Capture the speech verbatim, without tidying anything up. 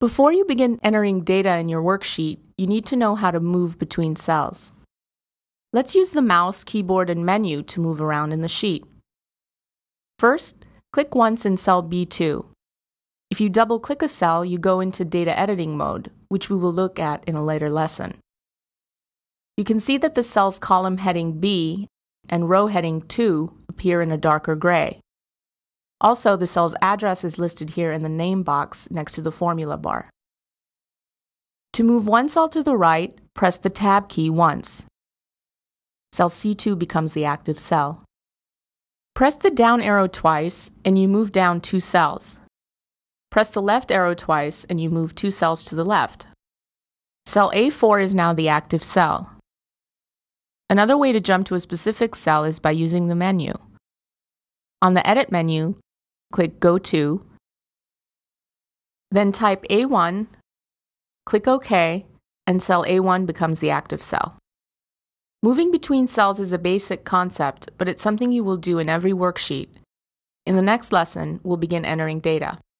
Before you begin entering data in your worksheet, you need to know how to move between cells. Let's use the mouse, keyboard, and menu to move around in the sheet. First, click once in cell B two. If you double-click a cell, you go into data editing mode, which we will look at in a later lesson. You can see that the cell's column heading B and row heading two appear in a darker gray. Also, the cell's address is listed here in the name box next to the formula bar. To move one cell to the right, press the Tab key once. Cell C two becomes the active cell. Press the down arrow twice and you move down two cells. Press the left arrow twice and you move two cells to the left. Cell A four is now the active cell. Another way to jump to a specific cell is by using the menu. On the Edit menu, click Go To, then type A one, click OK, and cell A one becomes the active cell. Moving between cells is a basic concept, but it's something you will do in every worksheet. In the next lesson, we'll begin entering data.